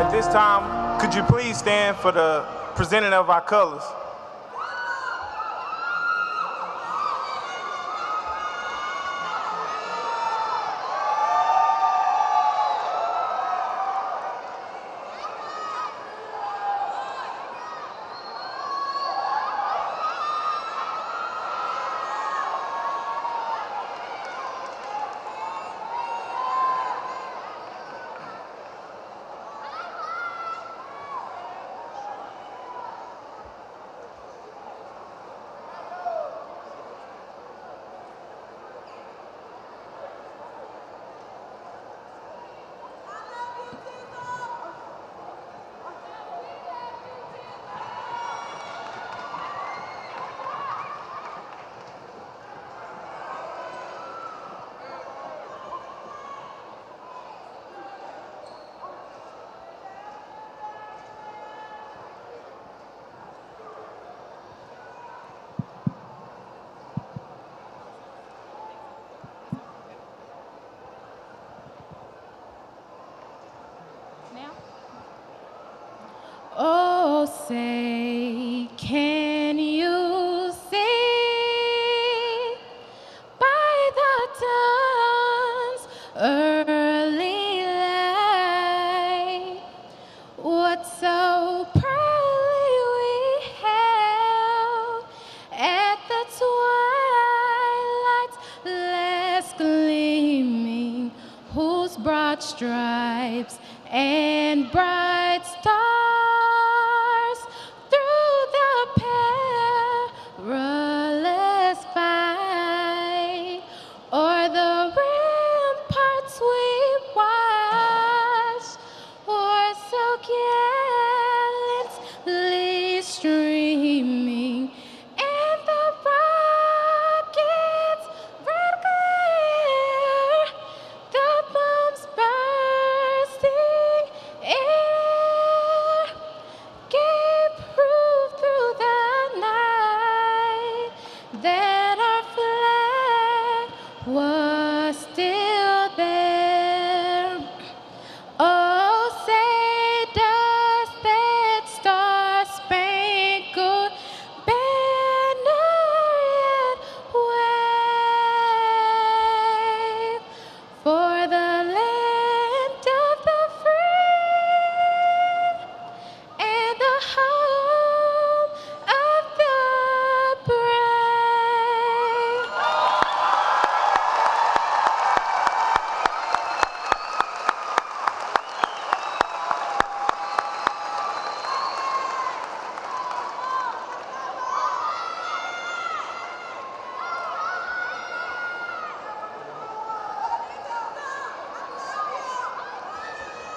At this time, could you please stand for the presenting of our colors?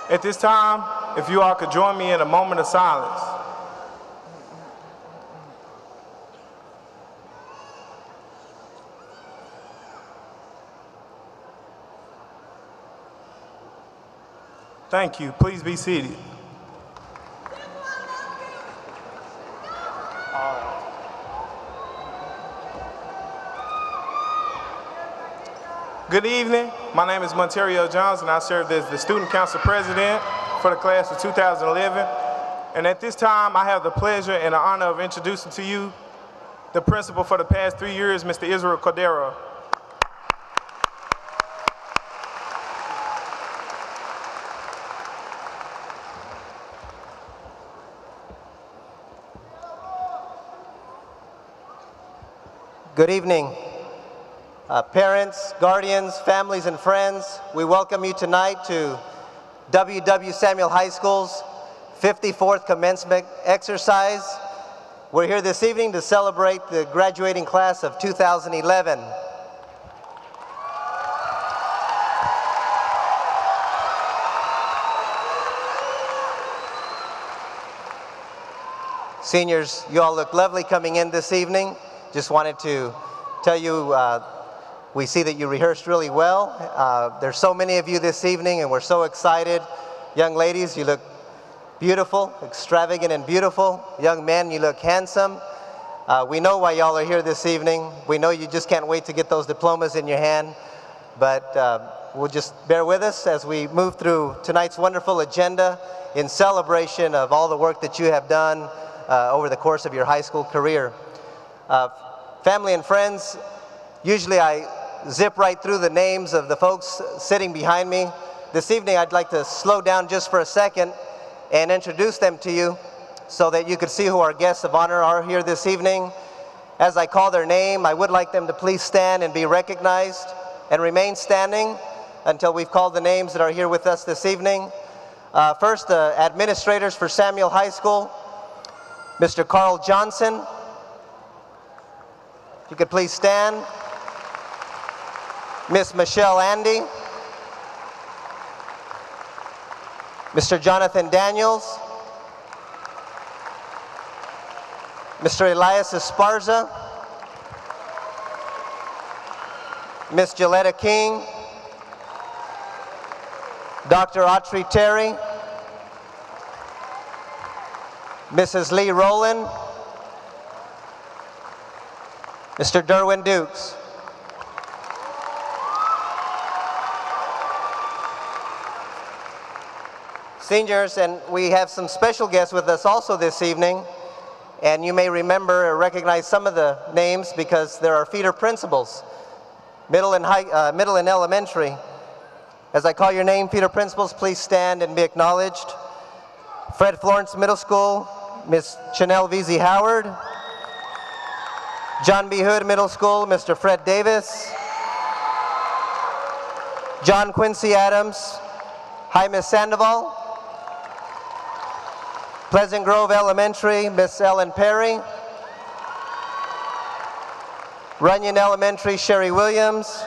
At this time, if you all could join me in a moment of silence. Thank you. Please be seated. Good evening. My name is Monterio Johnson. I served as the Student Council President for the class of 2011. And at this time, I have the pleasure and the honor of introducing to you the principal for the past 3 years, Mr. Israel Cordero. Good evening. Parents, guardians, families, and friends, we welcome you tonight to W. W. Samuell High School's 54th commencement exercise. We're here this evening to celebrate the graduating class of 2011. Seniors, you all look lovely coming in this evening. Just wanted to tell you we see that you rehearsed really well. There's so many of you this evening, and we're so excited. Young ladies, you look beautiful, extravagant and beautiful. Young men, you look handsome. We know why y'all are here this evening. We know you just can't wait to get those diplomas in your hand. But we'll just bear with us as we move through tonight's wonderful agenda in celebration of all the work that you have done over the course of your high school career. Family and friends, usually I zip right through the names of the folks sitting behind me. This evening I'd like to slow down just for a second and introduce them to you so that you could see who our guests of honor are here this evening. As I call their name, I would like them to please stand and be recognized and remain standing until we've called the names that are here with us this evening. First, the administrators for Samuel High School, Mr. Carl Johnson. If you could please stand. Miss Michelle Andy. Mr. Jonathan Daniels. Mr. Elias Esparza. Miss Gilletta King. Dr. Autry Terry. Mrs. Lee Rowland. Mr. Derwin Dukes. Seniors, and we have some special guests with us also this evening, and you may remember or recognize some of the names because there are feeder principals, middle and elementary. As I call your name, feeder principals, please stand and be acknowledged. Fred Florence Middle School, Miss Chanelle Vesey Howard. John B. Hood Middle School, Mr. Fred Davis. John Quincy Adams. Hi, Miss Sandoval. Pleasant Grove Elementary, Miss Ellen Perry. Runyon Elementary, Sherry Williams.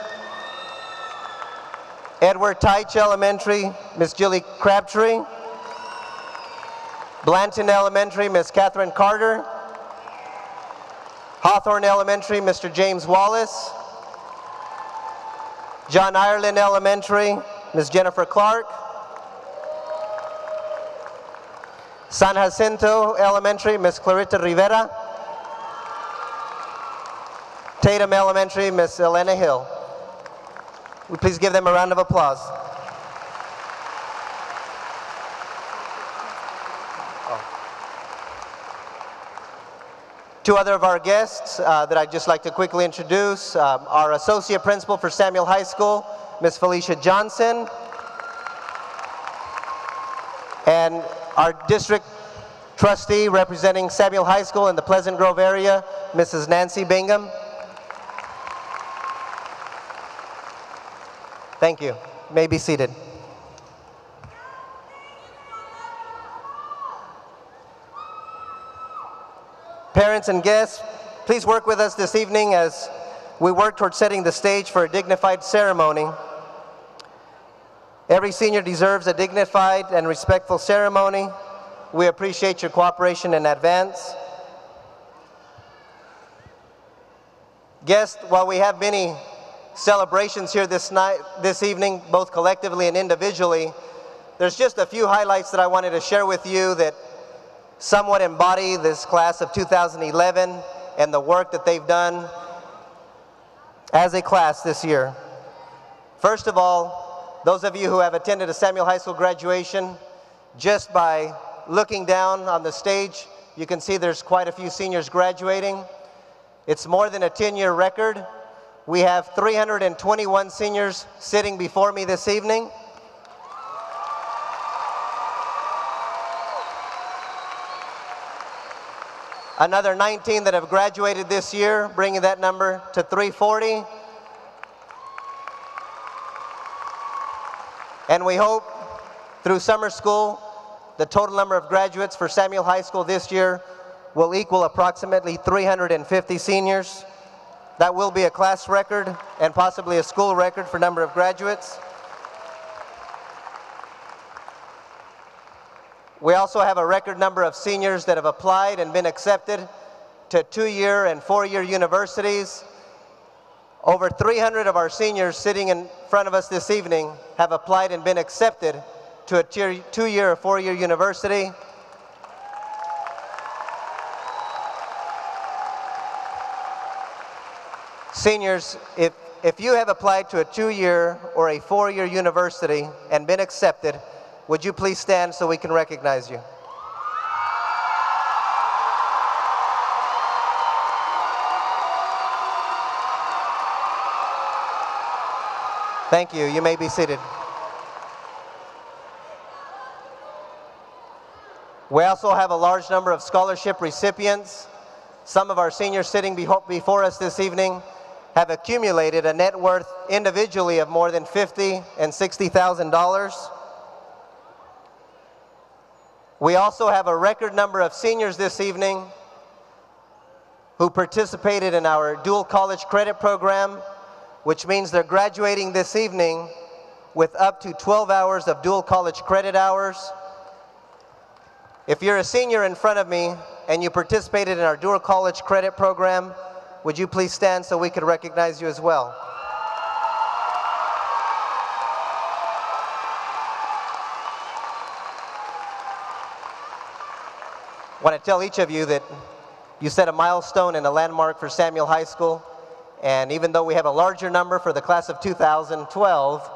Edward Teich Elementary, Miss Julie Crabtree. Blanton Elementary, Miss Catherine Carter. Hawthorne Elementary, Mr. James Wallace. John Ireland Elementary, Ms. Jennifer Clark. San Jacinto Elementary, Ms. Clarita Rivera. Tatum Elementary, Ms. Elena Hill. Will you please give them a round of applause? Two other of our guests that I'd just like to quickly introduce, our Associate Principal for Samuel High School, Miss Felicia Johnson, and our District Trustee representing Samuel High School in the Pleasant Grove area, Mrs. Nancy Bingham. Thank you. You may be seated. Parents and guests, please work with us this evening as we work towards setting the stage for a dignified ceremony. Every senior deserves a dignified and respectful ceremony. We appreciate your cooperation in advance. Guests, while we have many celebrations here this evening, both collectively and individually, there's just a few highlights that I wanted to share with you that somewhat embody this class of 2011 and the work that they've done as a class this year. First of all, those of you who have attended a Samuel High School graduation, just by looking down on the stage, you can see there's quite a few seniors graduating. It's more than a 10-year record. We have 321 seniors sitting before me this evening. Another 19 that have graduated this year, bringing that number to 340. And we hope through summer school, the total number of graduates for Samuel High School this year will equal approximately 350 seniors. That will be a class record and possibly a school record for number of graduates. We also have a record number of seniors that have applied and been accepted to 2-year and 4-year universities. Over 300 of our seniors sitting in front of us this evening have applied and been accepted to a 2-year or 4-year university. Seniors, if If you have applied to a 2-year or a 4-year university and been accepted, would you please stand so we can recognize you? Thank you. You may be seated. We also have a large number of scholarship recipients. Some of our seniors sitting before us this evening have accumulated a net worth individually of more than $50,000 and $60,000. We also have a record number of seniors this evening who participated in our dual college credit program, which means they're graduating this evening with up to 12 hours of dual college credit hours. If you're a senior in front of me and you participated in our dual college credit program, would you please stand so we could recognize you as well? I want to tell each of you that you set a milestone and a landmark for Samuel High School. And even though we have a larger number for the class of 2012,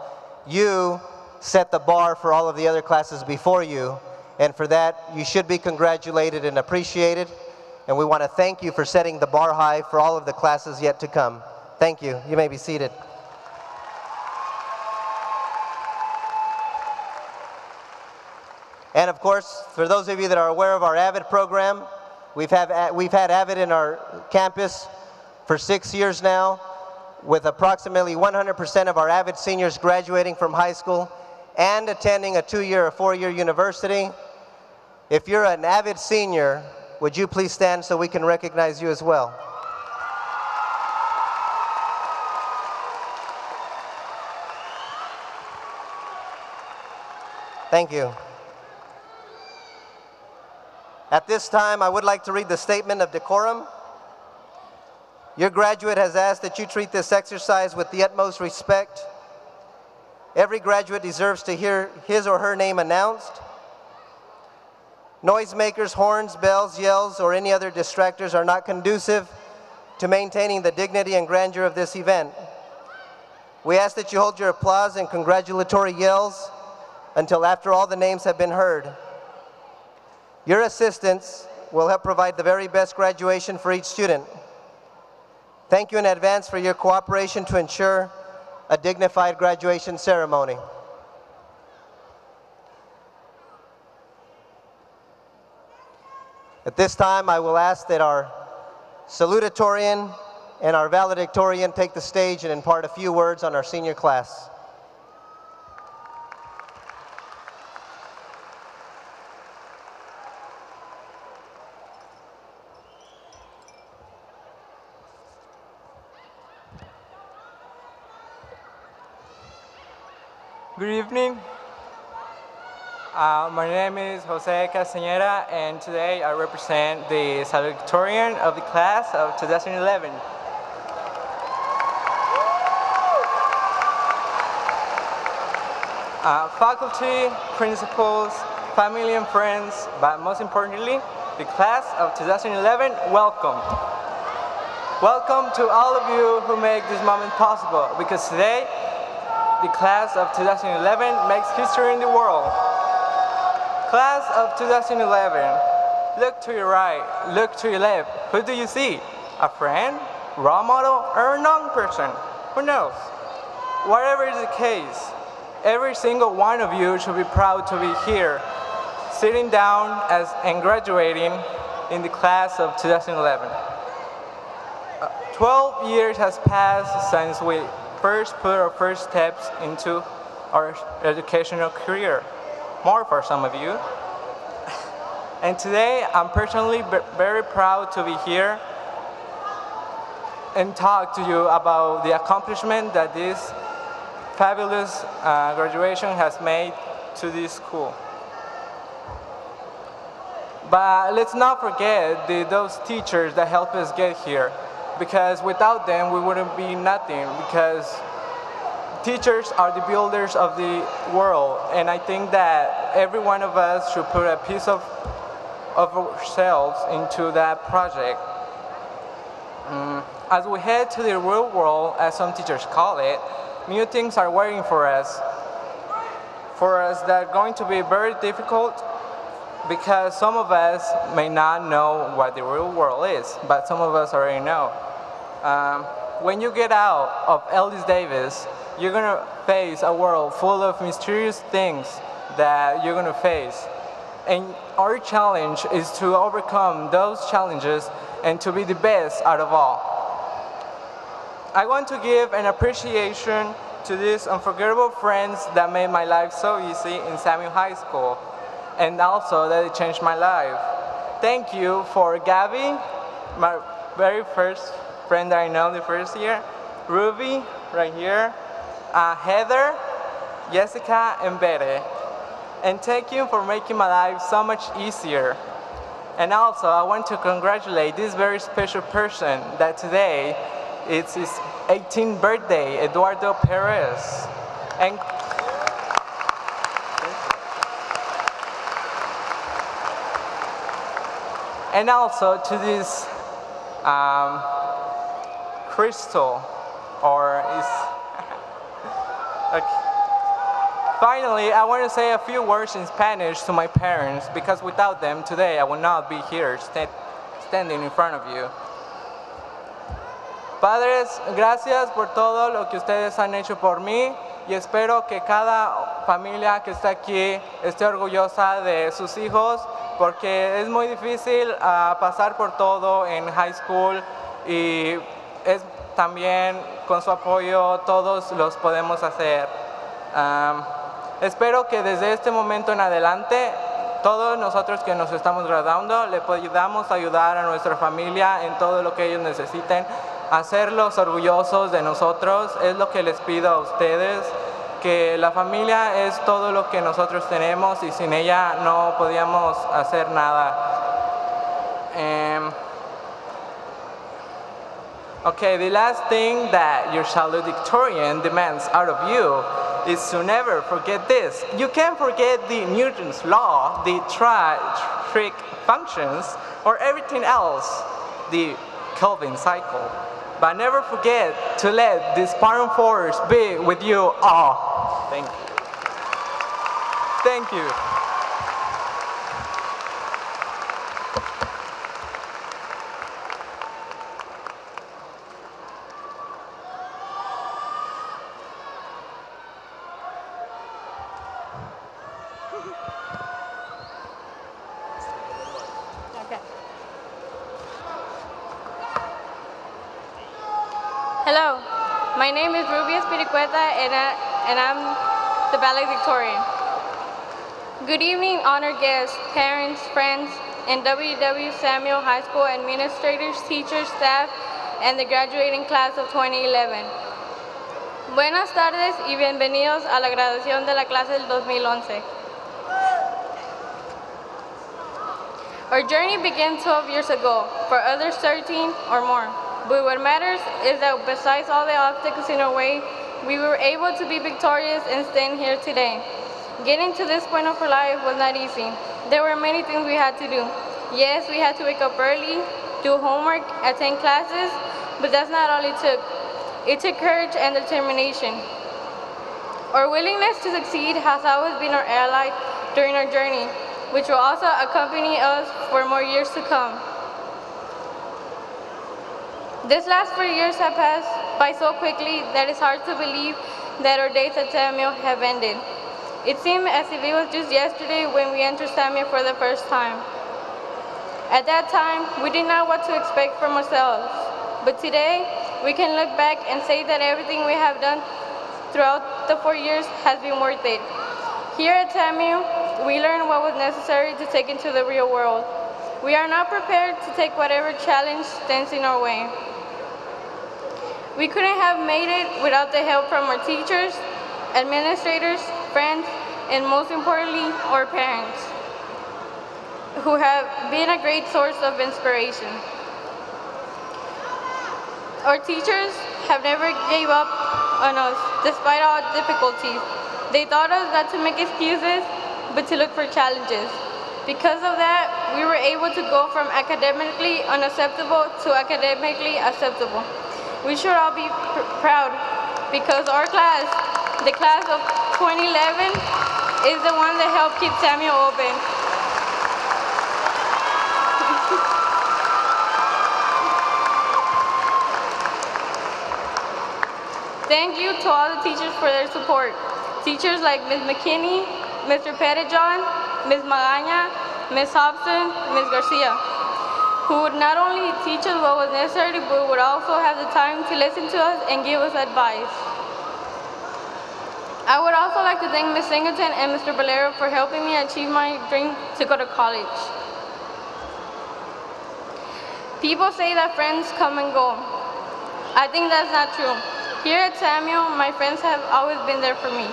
you set the bar for all of the other classes before you. And for that, you should be congratulated and appreciated. And we want to thank you for setting the bar high for all of the classes yet to come. Thank you. You may be seated. And of course, for those of you that are aware of our AVID program, we've had AVID in our campus for 6 years now, with approximately 100% of our AVID seniors graduating from high school and attending a 2-year or 4-year university. If you're an AVID senior, would you please stand so we can recognize you as well? Thank you. At this time, I would like to read the statement of decorum. Your graduate has asked that you treat this exercise with the utmost respect. Every graduate deserves to hear his or her name announced. Noisemakers, horns, bells, yells, or any other distractors are not conducive to maintaining the dignity and grandeur of this event. We ask that you hold your applause and congratulatory yells until after all the names have been heard. Your assistance will help provide the very best graduation for each student. Thank you in advance for your cooperation to ensure a dignified graduation ceremony. At this time, I will ask that our salutatorian and our valedictorian take the stage and impart a few words on our senior class. Good evening. My name is Jose Castañeda, and today I represent the salutatorian of the class of 2011. Faculty, principals, family and friends, but most importantly, the class of 2011, welcome. Welcome to all of you who make this moment possible, because today, the class of 2011 makes history in the world. Class of 2011, look to your right, look to your left. Who do you see? A friend, role model, or a non-person? Who knows? Whatever is the case, every single one of you should be proud to be here, sitting down and graduating in the class of 2011. 12 years has passed since we first put our first steps into our educational career, more for some of you. And today, I'm personally very proud to be here and talk to you about the accomplishment that this fabulous graduation has made to this school. But let's not forget those teachers that helped us get here, because without them, we wouldn't be nothing, because teachers are the builders of the world. And I think that every one of us should put a piece of ourselves into that project. As we head to the real world, as some teachers call it, new things are waiting for us. That are going to be very difficult, because some of us may not know what the real world is, but some of us already know. When you get out of Ellis Davis, you're gonna face a world full of mysterious things that you're gonna face. And our challenge is to overcome those challenges and to be the best out of all. I want to give an appreciation to these unforgettable friends that made my life so easy in Samuel High School, and also that it changed my life. Thank you for Gabby, my very first friend that I know the first year, Ruby, right here, Heather, Jessica, and Bere. And thank you for making my life so much easier. And also, I want to congratulate this very special person that today it's his 18th birthday, Eduardo Perez. And also to this Crystal, or is okay. Finally, I want to say a few words in Spanish to my parents, because without them today I would not be here standing in front of you. Padres, gracias por todo lo que ustedes han hecho por mí, y espero que cada familia que está aquí esté orgullosa de sus hijos, porque es muy difícil pasar por todo en high school, y es también con su apoyo todos los podemos hacer. Espero que desde este momento en adelante, todos nosotros que nos estamos graduando, le podamos ayudar a nuestra familia en todo lo que ellos necesiten, hacerlos orgullosos de nosotros. Es lo que les pido a ustedes, que la familia es todo lo que nosotros tenemos, y sin ella no podíamos hacer nada. Okay, the last thing that your salutatorian demands out of you is to never forget this. You can't forget the Newton's law, the trig functions, or everything else, the Kelvin cycle. But never forget to let this parent force be with you all. Thank you. Thank you. Hello, my name is Ruby Espiricueta, and I'm the valedictorian. Good evening, honored guests, parents, friends, and W. W. Samuell High School administrators, teachers, staff, and the graduating class of 2011. Buenas tardes y bienvenidos a la graduación de la clase del 2011. Our journey began 12 years ago, for others 13 or more. But what matters is that besides all the obstacles in our way, we were able to be victorious and stand here today. Getting to this point of our life was not easy. There were many things we had to do. Yes, we had to wake up early, do homework, attend classes, but that's not all it took. It took courage and determination. Our willingness to succeed has always been our ally during our journey, which will also accompany us for more years to come. These last 4 years have passed by so quickly that it's hard to believe that our days at Samuel have ended. It seemed as if it was just yesterday when we entered Samuel for the first time. At that time, we did not know what to expect from ourselves. But today, we can look back and say that everything we have done throughout the 4 years has been worth it. Here at Samuel, we learned what was necessary to take into the real world. We are not prepared to take whatever challenge stands in our way. We couldn't have made it without the help from our teachers, administrators, friends, and most importantly, our parents, who have been a great source of inspiration. Our teachers have never gave up on us, despite all difficulties. They taught us not to make excuses, but to look for challenges. Because of that, we were able to go from academically unacceptable to academically acceptable. We should all be proud because our class, the class of 2011, is the one that helped keep Samuel open. Thank you to all the teachers for their support. Teachers like Ms. McKinney, Mr. Pettijohn, Ms. Magaña, Ms. Hobson, Ms. Garcia, who would not only teach us what was necessary, but would also have the time to listen to us and give us advice. I would also like to thank Ms. Singleton and Mr. Valero for helping me achieve my dream to go to college. People say that friends come and go. I think that's not true. Here at Samuel, my friends have always been there for me.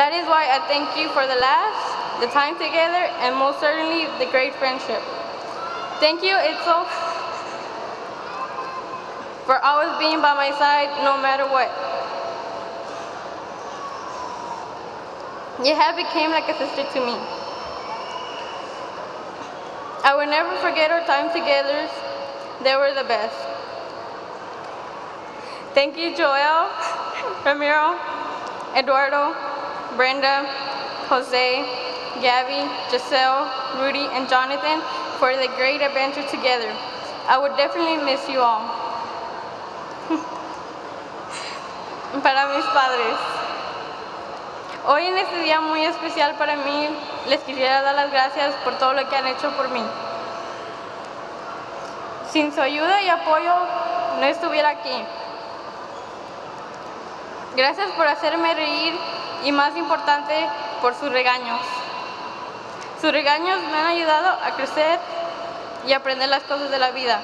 That is why I thank you for the laughs, the time together, and most certainly the great friendship. Thank you, Itzel, for always being by my side no matter what. You have become like a sister to me. I will never forget our time together. They were the best. Thank you, Joel, Ramiro, Eduardo, Brenda, Jose, Gabby, Giselle, Rudy, and Jonathan for the great adventure together. I would definitely miss you all. Para mis padres. Hoy en este día muy especial para mí, les quisiera dar las gracias por todo lo que han hecho por mí. Sin su ayuda y apoyo, no estuviera aquí. Gracias por hacerme reír y, más importante, por sus regaños. Sus regaños me han ayudado a crecer y aprender las cosas de la vida.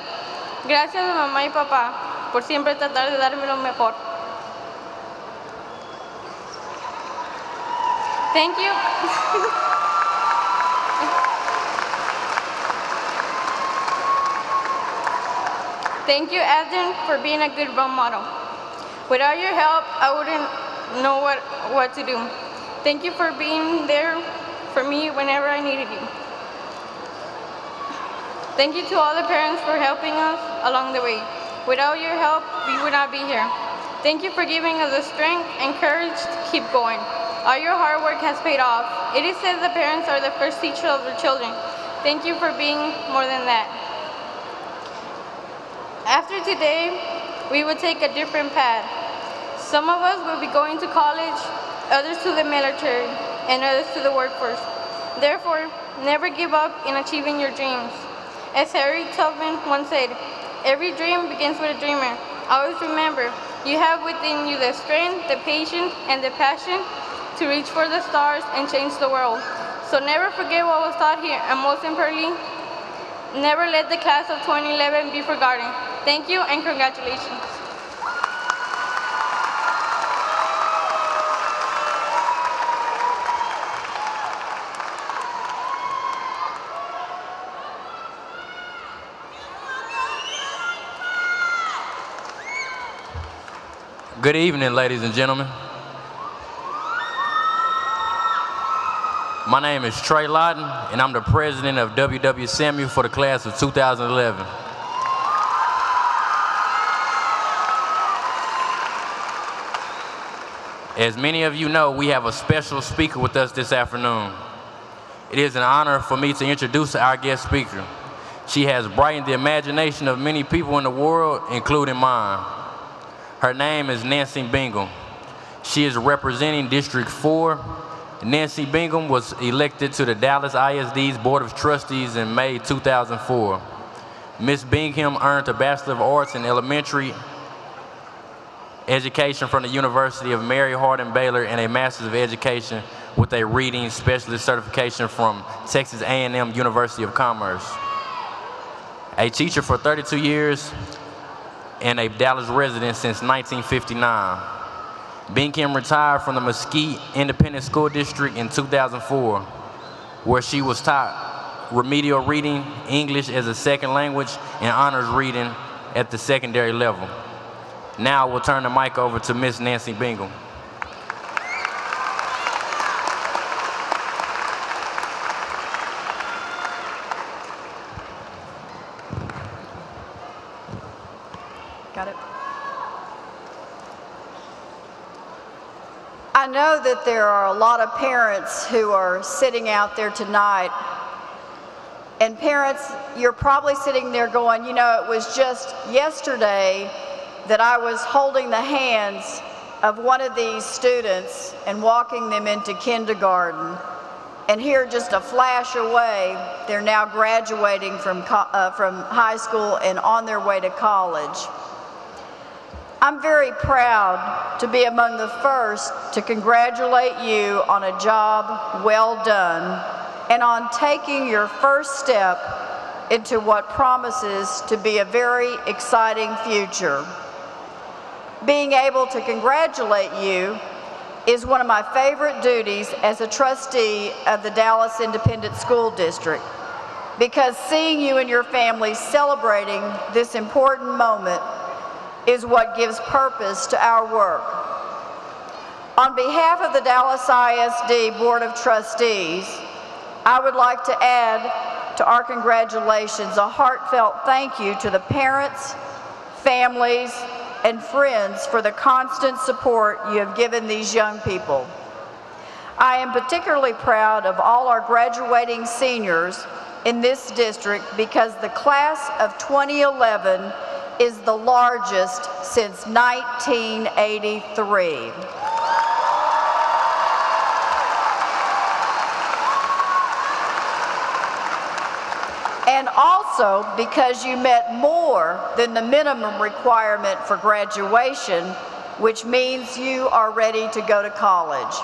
Gracias a mamá y papá por siempre tratar de darme lo mejor. Thank you. Thank you, Adrian, for being a good role model. Without your help, I wouldn't know what to do. Thank you for being there for me whenever I needed you. Thank you to all the parents for helping us along the way. Without your help, we would not be here. Thank you for giving us the strength and courage to keep going. All your hard work has paid off. It is said that parents are the first teacher of their children. Thank you for being more than that. After today, we would take a different path. Some of us will be going to college, others to the military, and others to the workforce. Therefore, never give up in achieving your dreams. As Harry Tubman once said, every dream begins with a dreamer. Always remember, you have within you the strength, the patience, and the passion to reach for the stars and change the world. So never forget what was taught here, and most importantly, never let the class of 2011 be forgotten. Thank you and congratulations. Good evening, ladies and gentlemen. My name is Trey Lawton, and I'm the president of W. W. Samuell for the class of 2011. As many of you know, we have a special speaker with us this afternoon. It is an honor for me to introduce our guest speaker. She has brightened the imagination of many people in the world, including mine. Her name is Nancy Bingham. She is representing District 4. Nancy Bingham was elected to the Dallas ISD's Board of Trustees in May 2004. Ms. Bingham earned a Bachelor of Arts in Elementary Education from the University of Mary Hardin Baylor and a Master's of Education with a Reading Specialist certification from Texas A&M University of Commerce. A teacher for 32 years and a Dallas resident since 1959. Bingham retired from the Mesquite Independent School District in 2004, where she was taught remedial reading, English as a second language, and honors reading at the secondary level. Now we'll turn the mic over to Miss Nancy Bingham. Got it. I know that there are a lot of parents who are sitting out there tonight. And parents, you're probably sitting there going, you know, it was just yesterday that I was holding the hands of one of these students and walking them into kindergarten. And here, just a flash away, they're now graduating from high school and on their way to college. I'm very proud to be among the first to congratulate you on a job well done and on taking your first step into what promises to be a very exciting future. Being able to congratulate you is one of my favorite duties as a trustee of the Dallas Independent School District, because seeing you and your family celebrating this important moment is what gives purpose to our work. On behalf of the Dallas ISD Board of Trustees, I would like to add to our congratulations a heartfelt thank you to the parents, families, and friends for the constant support you have given these young people. I am particularly proud of all our graduating seniors in this district because the class of 2011 is the largest since 1983. And also because you met more than the minimum requirement for graduation, which means you are ready to go to college.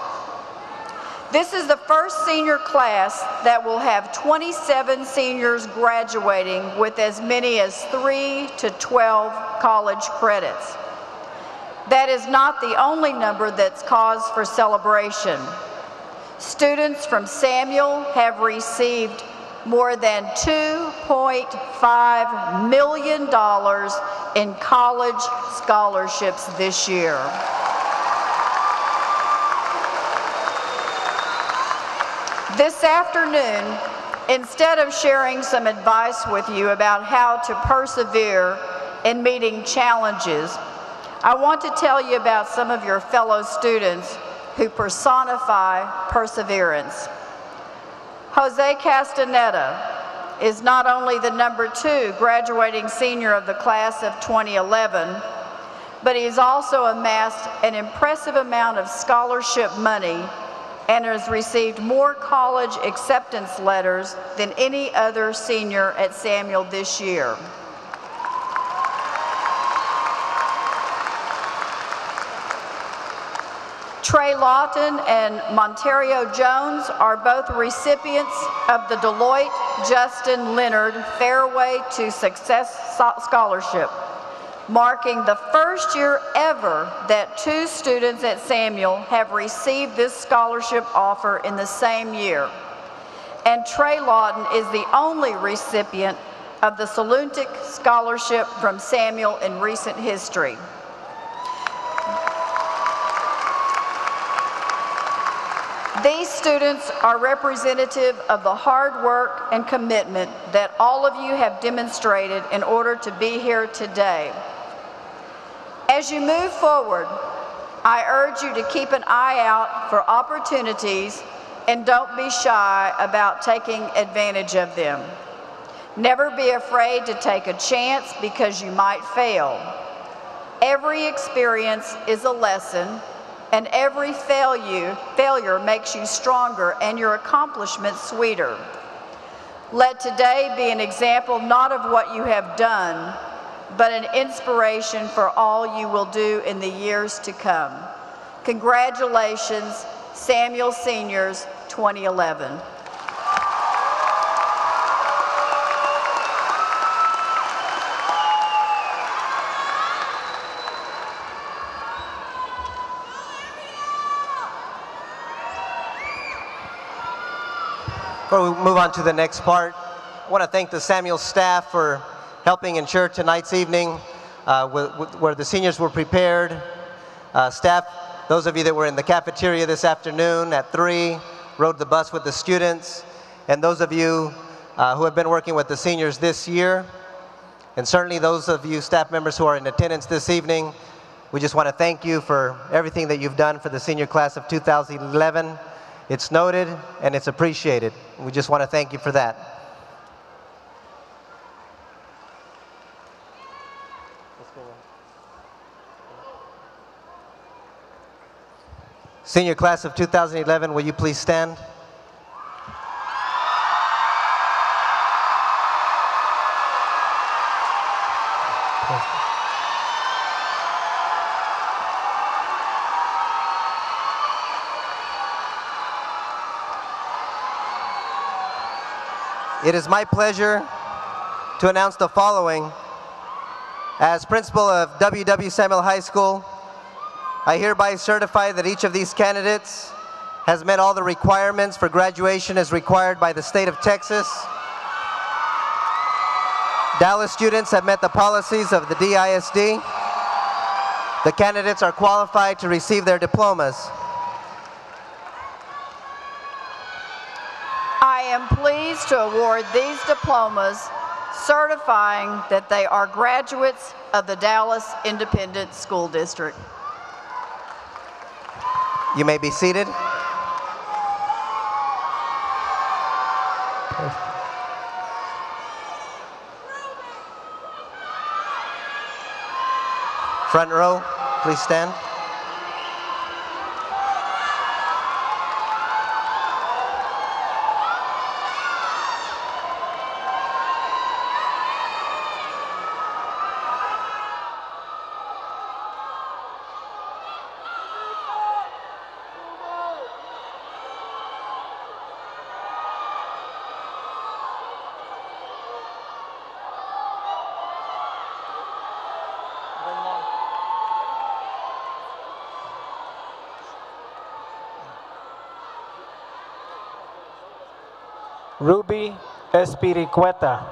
This is the first senior class that will have 27 seniors graduating with as many as 3 to 12 college credits. That is not the only number that's cause for celebration. Students from Samuel have received more than $2.5 million in college scholarships this year. This afternoon, instead of sharing some advice with you about how to persevere in meeting challenges, I want to tell you about some of your fellow students who personify perseverance. Jose Castañeda is not only the number 2 graduating senior of the class of 2011, but he's also amassed an impressive amount of scholarship money and has received more college acceptance letters than any other senior at Samuel this year. Trey Lawton and Monterio Jones are both recipients of the Deloitte Justin Leonard Fairway to Success Scholarship, marking the first year ever that 2 students at Samuel have received this scholarship offer in the same year. And Trey Lawton is the only recipient of the Saluntic Scholarship from Samuel in recent history. These students are representative of the hard work and commitment that all of you have demonstrated in order to be here today. As you move forward, I urge you to keep an eye out for opportunities and don't be shy about taking advantage of them. Never be afraid to take a chance because you might fail. Every experience is a lesson, and every failure makes you stronger and your accomplishments sweeter. Let today be an example not of what you have done, but an inspiration for all you will do in the years to come. Congratulations, Samuel Seniors 2011. Before we move on to the next part, I want to thank the Samuel staff for helping ensure tonight's evening where the seniors were prepared. Staff, those of you that were in the cafeteria this afternoon at 3, rode the bus with the students, and those of you who have been working with the seniors this year. And certainly those of you staff members who are in attendance this evening, we just want to thank you for everything that you've done for the senior class of 2011. It's noted and it's appreciated. We just want to thank you for that. Senior class of 2011, will you please stand? It is my pleasure to announce the following. As principal of W. W. Samuell High School, I hereby certify that each of these candidates has met all the requirements for graduation as required by the state of Texas. Dallas students have met the policies of the DISD. The candidates are qualified to receive their diplomas. I am pleased to award these diplomas, certifying that they are graduates of the Dallas Independent School District. You may be seated. Front row, please stand. Ruby Espiricueta.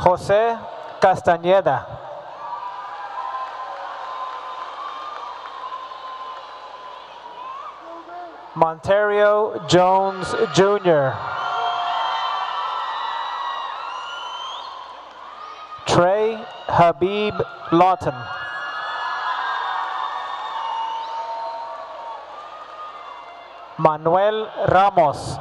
Jose Castañeda. Monterio Jones, Jr. Trey Habib Lawton. Manuel Ramos.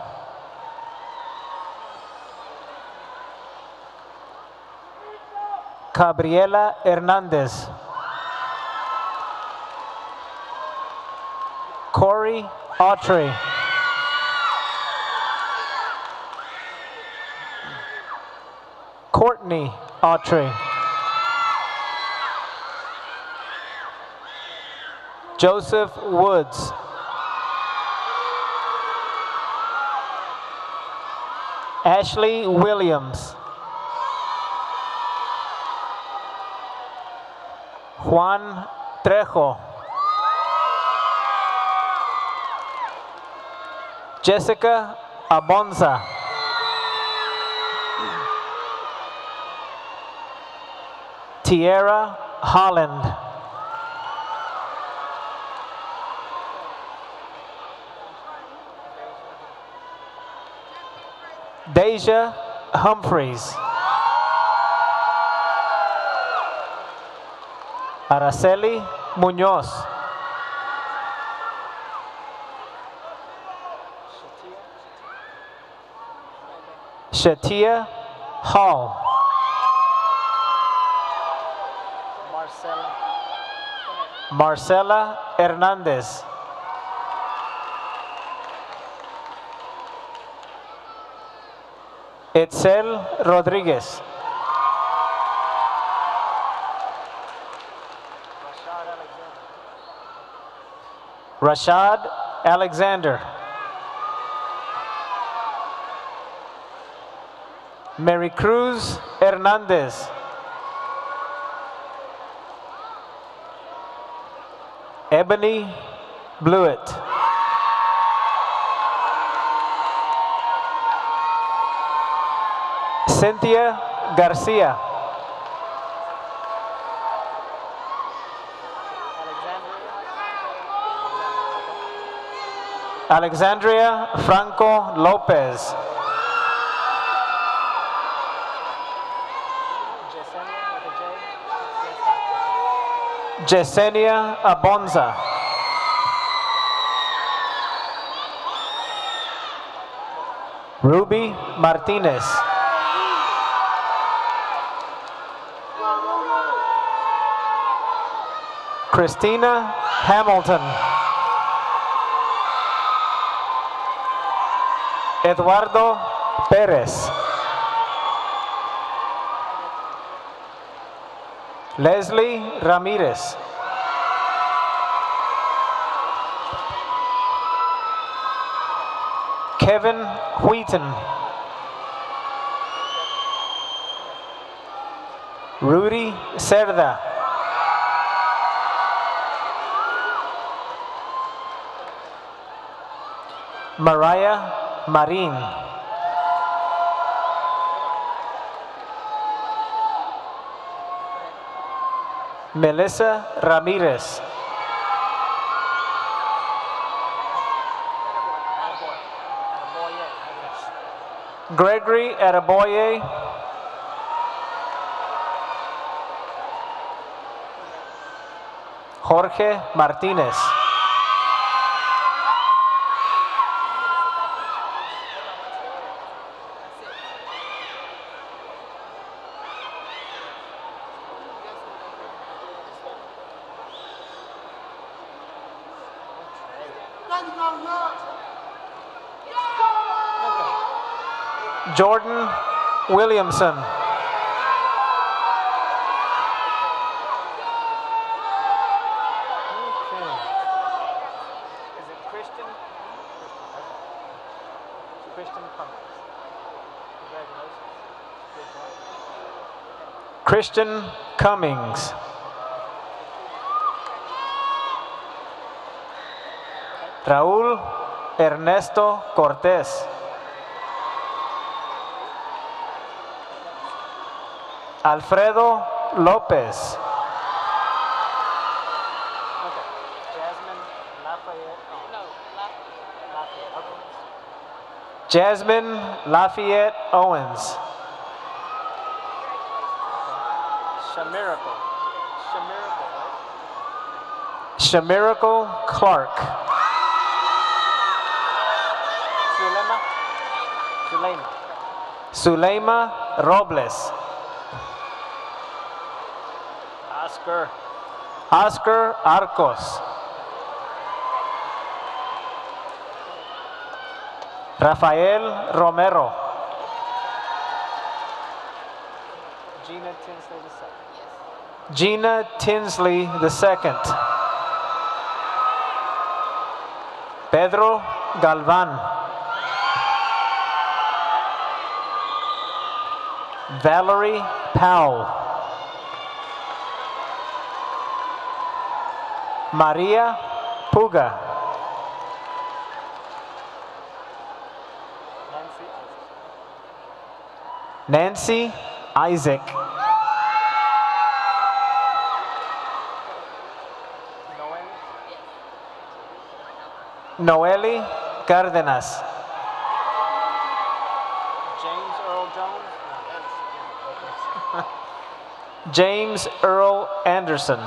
Gabriela Hernandez. Corey Autry. Courtney Autry. Joseph Woods. Ashley Williams. Juan Trejo. Jessica Abonza. Tierra Holland. Deja Humphreys. Araceli Muñoz. Shatia Hall. Marcela Hernandez. Itzel Rodriguez. Rashad Alexander. Mary Cruz Hernandez. Ebony Blewett. Cynthia Garcia. Alexandria Franco Lopez. Yesenia Abonza. Ruby Martinez. Christina Hamilton. Eduardo Perez. Leslie Ramirez. Kevin Wheaton. Rudy Cerda. Mariah Marin. Melissa Ramirez. Gregory Araboye. Jorge Martinez. Jordan Williamson. Okay. Is it Christian? Christian Cummings. Congratulations. Christian Cummings. Raúl Ernesto Cortés. Alfredo López. Okay. Jasmine Lafayette. Oh. No, Lafayette. Okay. Jasmine Lafayette Owens. Okay. Shamiracle. Shamiracle, right? Shamiracle Clark. Sulema Robles. Oscar Arcos. Rafael Romero. Gina Tinsley II. Gina Tinsley II. Pedro Galvan. Valerie Powell. Maria Puga. Nancy Isaac. Noeli Cárdenas. James Earl Jones. James Earl Anderson.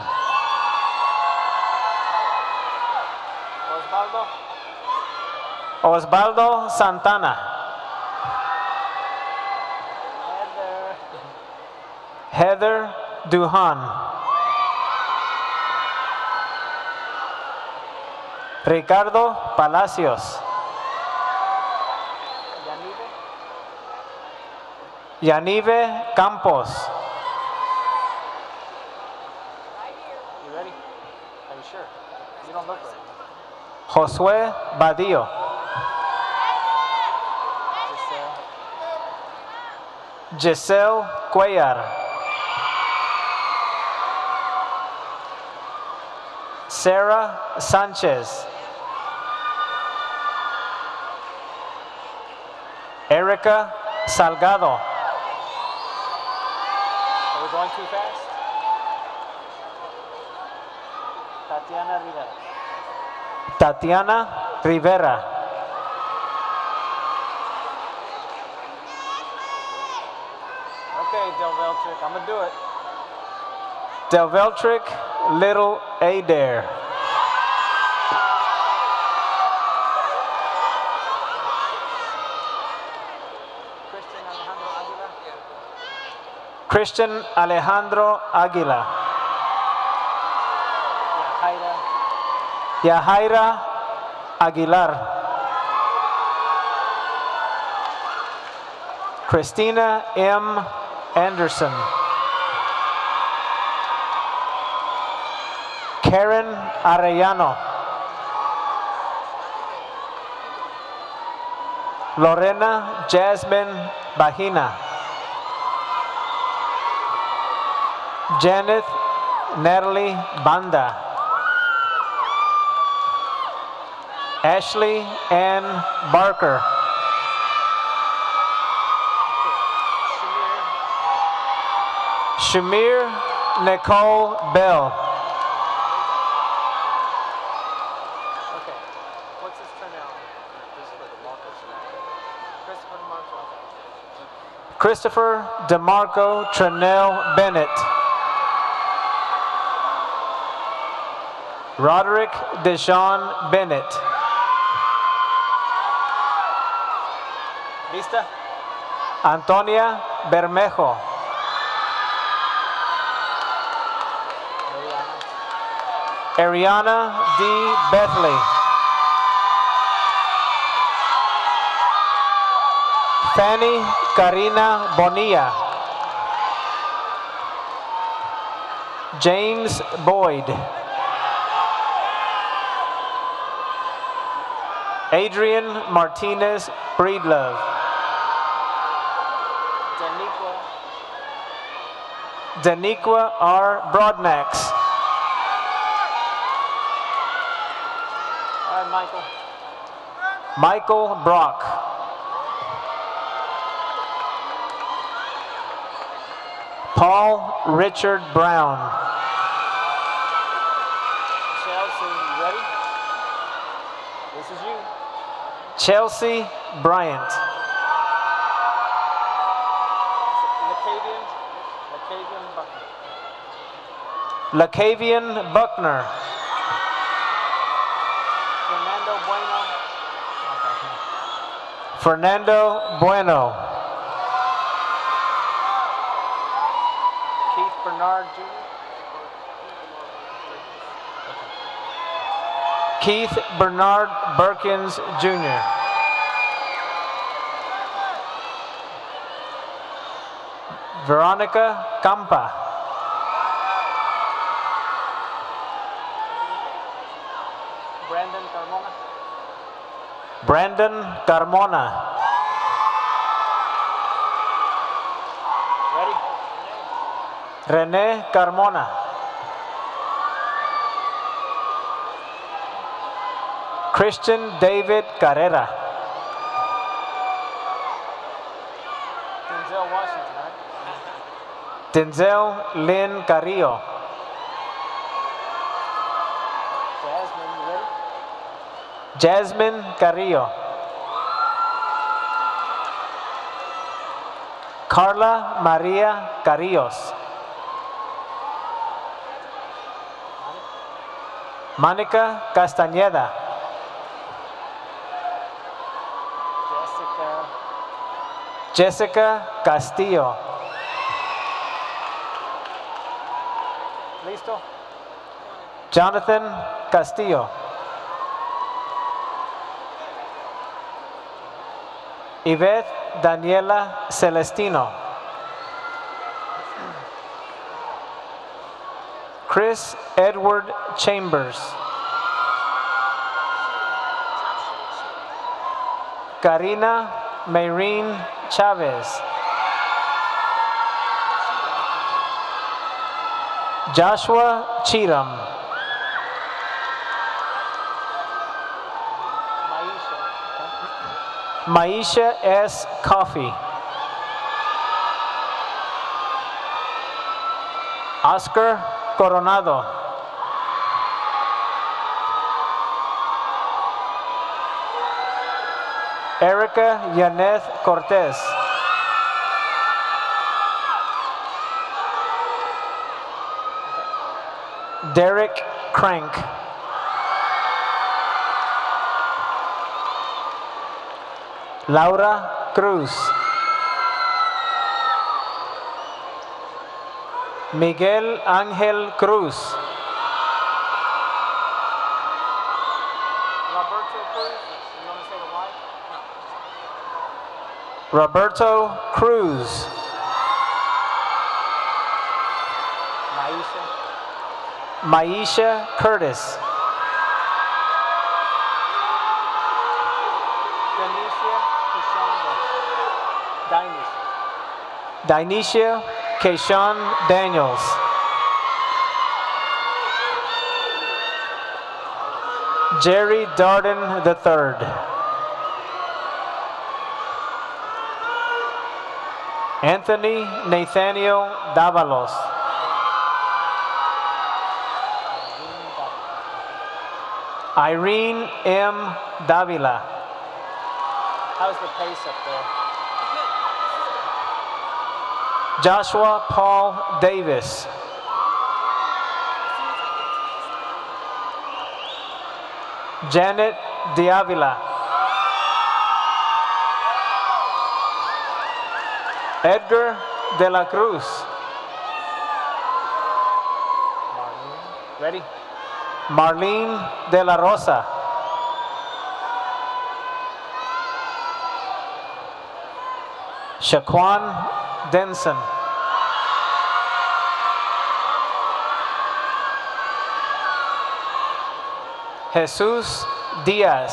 Osvaldo Santana. Heather Duhan. Ricardo Palacios. Yanive Campos. You ready? Are you sure? You don't look right. Josué Badillo. Giselle Cuellar. Sarah Sanchez. Erica Salgado. Are we going too fast? Tatiana Rivera. Tatiana Rivera. Del Veltrick. I'm going to do it. Del Veltrick, Little Adair. Christian Alejandro Aguila. Yahaira Aguilar. Christina M. Anderson. Karen Arellano. Lorena Jasmine Bahina. Janet Natalie Banda. Ashley Ann Barker. Shamir Nicole Bell. Okay. What's his turnout? Christopher DeMarco Tranell Bennett. Roderick Deshaun Bennett. Lista? Antonia Bermejo. Ariana D. Bethley. Fanny Karina Bonilla. James Boyd. Adrian Martinez Breedlove. Daniqua R. Broadnax. Michael Brock. Paul Richard Brown. Chelsea, you ready? This is you. Chelsea Bryant. Lacavian Buckner. Fernando Bueno. Keith Bernard Jr. Keith Bernard Perkins Jr. Veronica Campa. Brandon Carmona. Brandon Carmona. Ready? Rene Carmona. Christian David Carrera. Denzel Washington, right? Denzel Lynn Carrillo. Jasmine Carrillo. Carla Maria Carrillos. Monica Castañeda. Jessica Castillo. Listo. Jonathan Castillo. Yvette Daniela Celestino. Chris Edward Chambers. Karina Mayreen Chavez. Joshua Cheatham. Maisha S. Coffey. Oscar Coronado. Erica Yaneth Cortez. Derek Crank. Laura Cruz. Miguel Ángel Cruz. Roberto Cruz. You want to say the wife? No. Roberto Cruz. Maisha Curtis. Dynesia Keyshawn Daniels. Jerry Darden III. Anthony Nathaniel Davalos. Irene M. Davila. How's the pace up there? Joshua Paul Davis. Janet Diavila. Edgar De La Cruz. Ready? Marlene De La Rosa. Shaquan Denson. Jesus Diaz.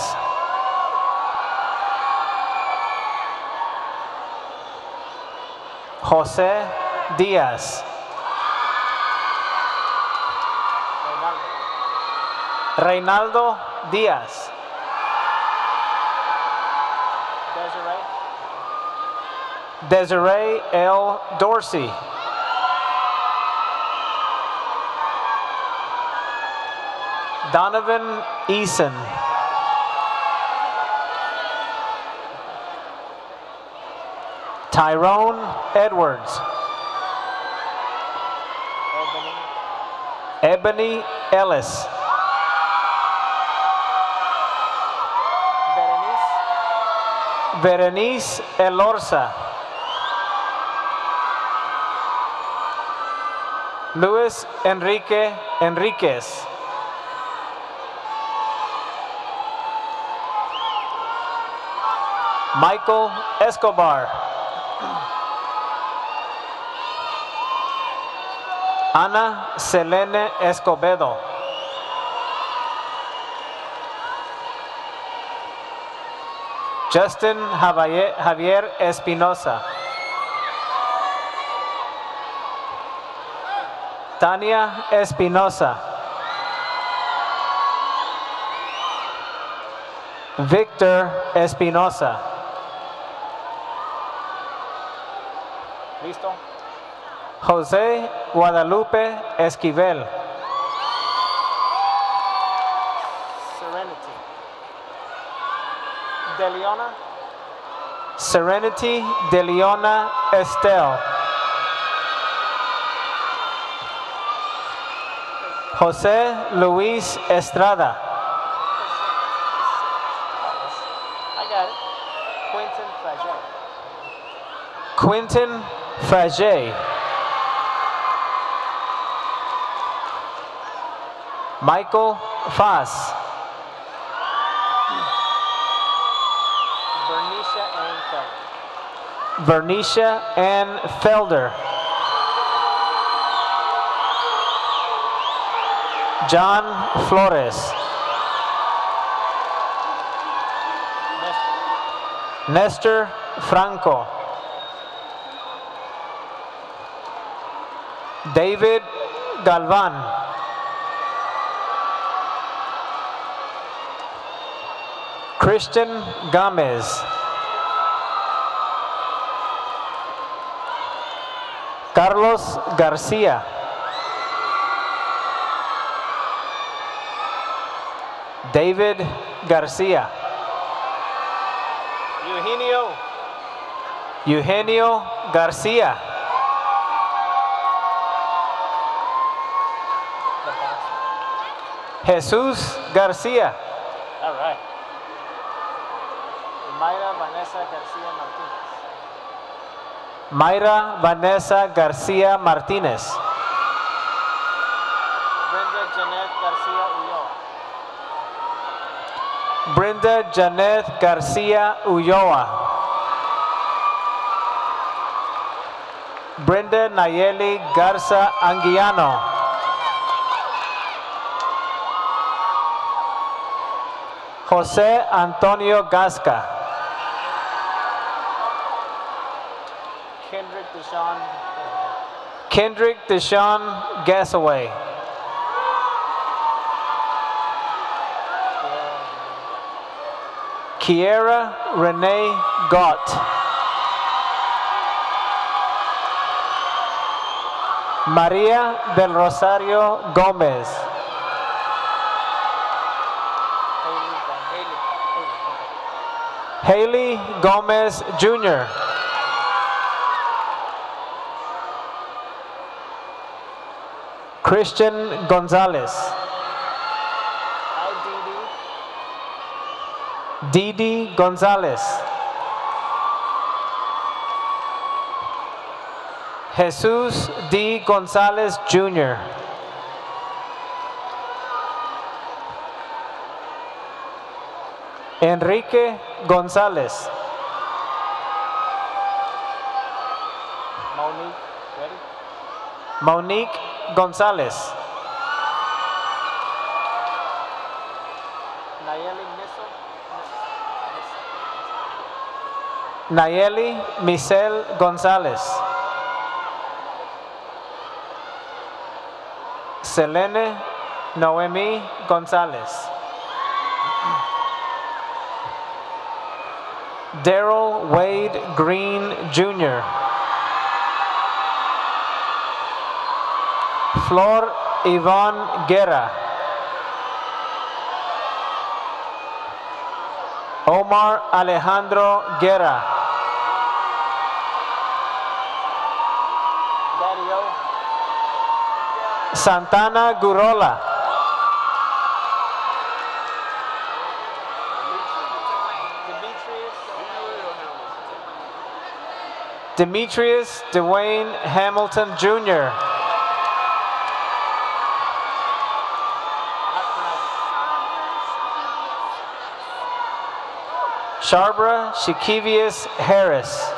Jose Diaz. Reynaldo Diaz. Desiree L. Dorsey. Donovan Eason. Tyrone Edwards. Ebony Ellis. Berenice Elorza. Luis Enrique Enriquez. Michael Escobar. Ana Selene Escobedo. Justin Javier Espinosa. Tania Espinosa. Victor Espinosa. Listo. Jose Guadalupe Esquivel. Serenity. De Leona. Serenity De Leona Estelle. Jose Luis Estrada. I got it. Quentin Faget. Quentin Faget. Michael Fass. Vernicia Ann Felder. Vernicia Ann Felder. John Flores. Nestor Franco. David Galvan. Christian Gomez. Carlos Garcia. David Garcia. Eugenio Garcia. Jesus Garcia. All right. Mayra Vanessa Garcia Martinez. Mayra Vanessa Garcia Martinez. Brenda Janet Garcia Ulloa. Brenda Janet Garcia Ulloa. Brenda Nayeli Garza Anguiano. Jose Antonio Gasca. Kendrick Deshaun Gasaway. Kiera Renee Gott. Maria del Rosario Gomez. Haley Gomez Jr. Christian Gonzalez. Didi Gonzalez. Jesus D. Gonzalez Jr. Enrique Gonzalez. Monique, ready? Monique Gonzalez. Nayeli Michelle Gonzalez. Selene Noemi Gonzalez. Daryl Wade Green Jr. Flor Yvonne Guerra. Omar Alejandro Guerra. Dario Santana Gurola. Demetrius Dwayne Hamilton Jr. Sharbra Shikivius Harris.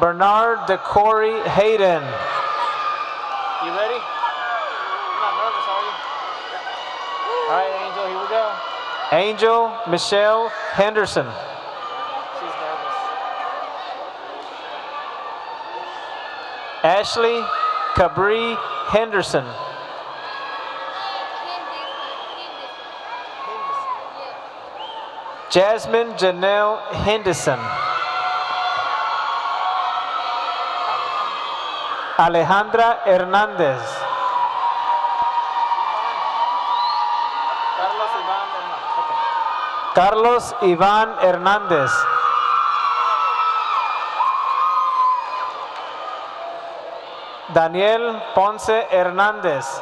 Bernard DeCorey Hayden. You ready? You're not nervous, are you? All right, Angel, here we go. Angel Michelle Henderson. She's nervous. Ashley Cabri Henderson. Jasmine Janelle Henderson. Alejandra Hernández. Carlos Iván Hernández. Daniel Ponce Hernández.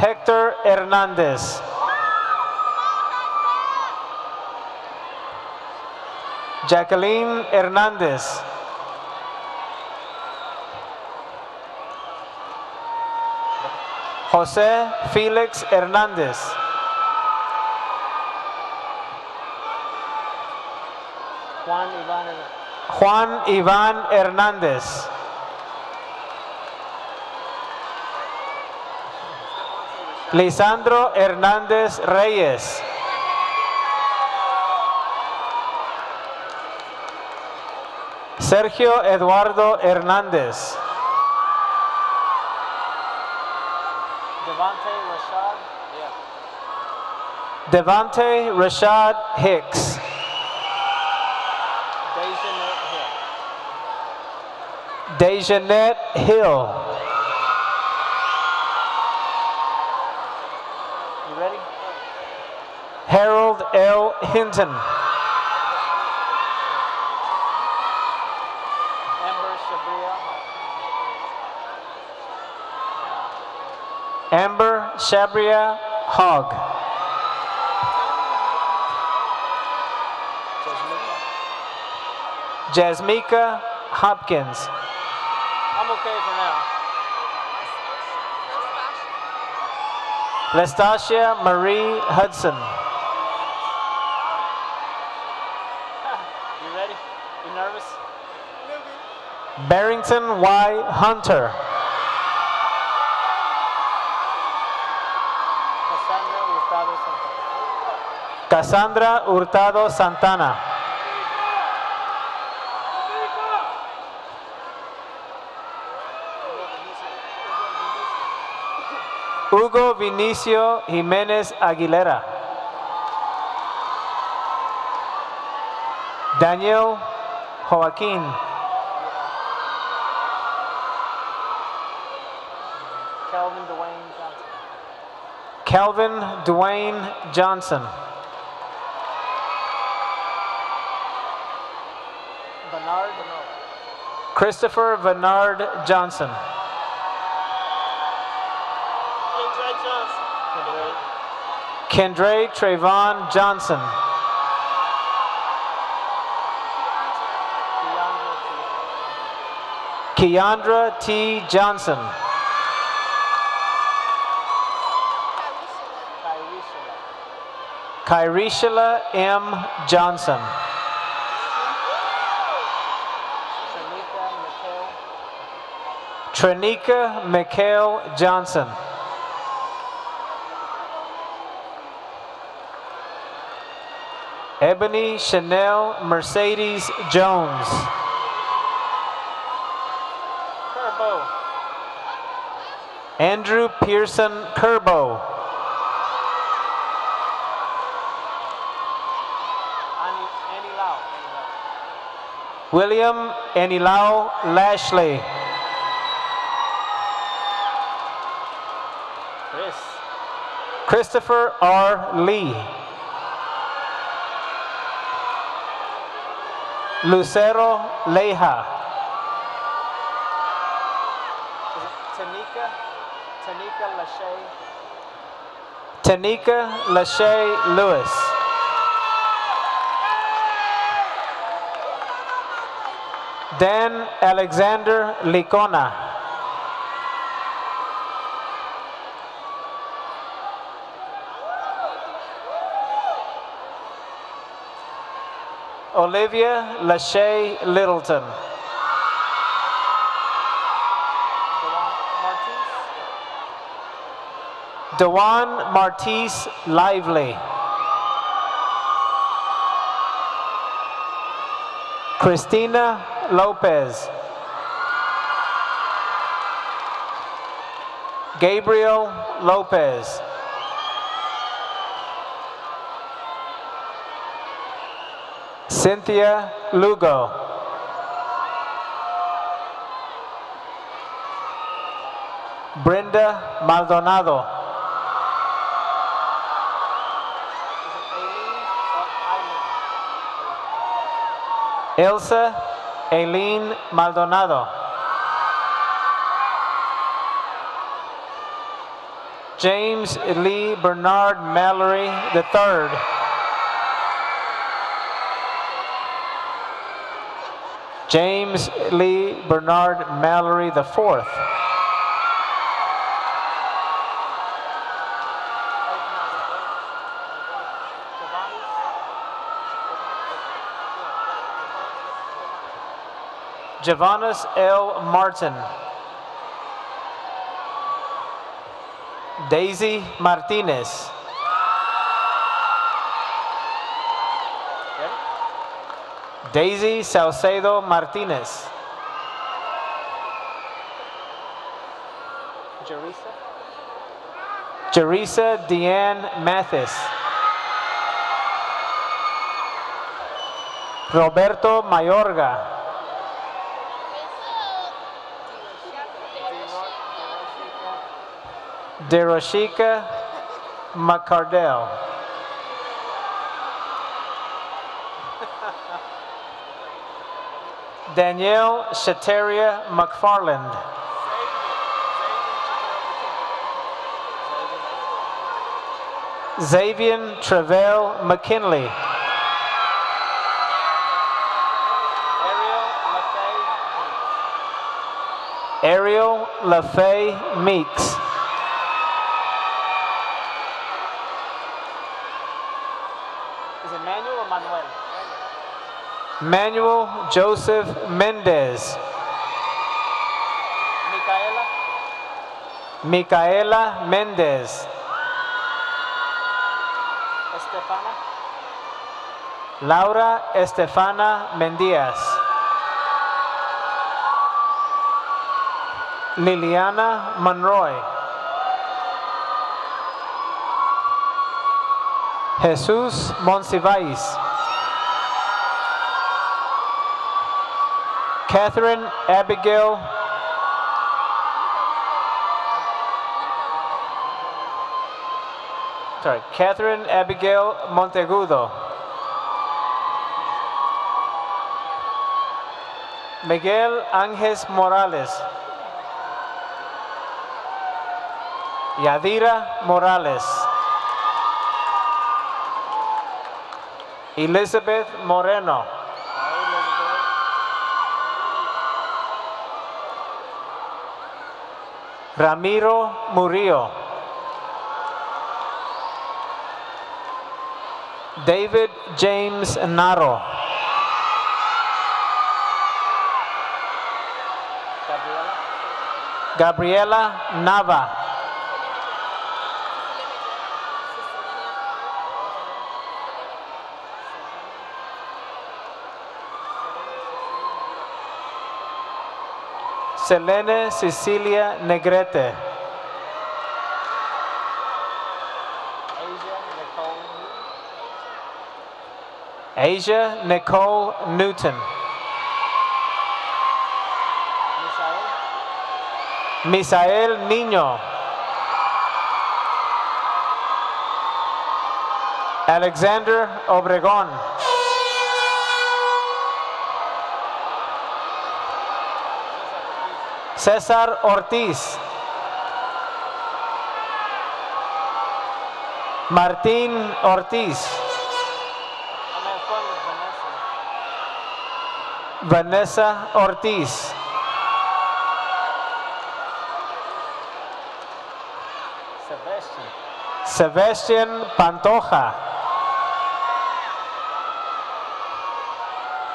Héctor Hernández. Jacqueline Hernández. José Félix Hernández. Juan Iván Hernández. Lisandro Hernández Reyes. Sergio Eduardo Hernández. Devante Rashad Hicks. Dejanette Hill. You ready? Harold L. Hinton. Amber Sabria Hogg. Jasmika Hopkins. I'm okay for now. Lestacia Marie Hudson. You ready? You nervous? Barrington Y. Hunter. Cassandra Hurtado Santana. Hugo Vinicio Jimenez Aguilera. Daniel Joaquin. Calvin Dwayne Johnson. Christopher Bernard Johnson. Kendra Trayvon Johnson. Keandra T. Johnson. Kyrishala M. Johnson. Trenika McHale Johnson. Ebony Chanelle Mercedes Jones. Curbo. Andrew Pearson Curbo. William Anilao Lashley. Christopher R. Lee. Lucero Leija. Tanika Lachey Lewis. Dan Alexander Licona. Olivia Lachey Littleton. Dewan Martise Lively. Christina Lopez. Gabriel Lopez. Cynthia Lugo. Brenda Maldonado. Elsa Aileen Maldonado. James Lee Bernard Mallory III. James Lee Bernard Mallory IV. Javanis L. Martin. Daisy Martinez. Daisy Salcedo Martinez. Jerisa Deanne Mathis. Roberto Mayorga. Deroshika McCardell. Danielle Shateria McFarland. Xavier Travell McKinley. Ariel LaFay Meeks. Is it Manuel or Manuel? Manuel Joseph Mendez. Micaela Mendez. Estefana. Laura Estefana Mendías. Liliana Monroy. Jesus Monsiváis. Catherine Abigail Montegudo. Miguel Ángel Morales. Yadira Morales. Elizabeth Moreno. Ramiro Murillo. David James Naro. Gabriela Nava. Selene Cecilia Negrete. Asia Nicole Newton. Misael Niño. Alexander Obregón. César Ortiz. Martín Ortiz. Vanessa Ortiz. Sebastián Pantoja.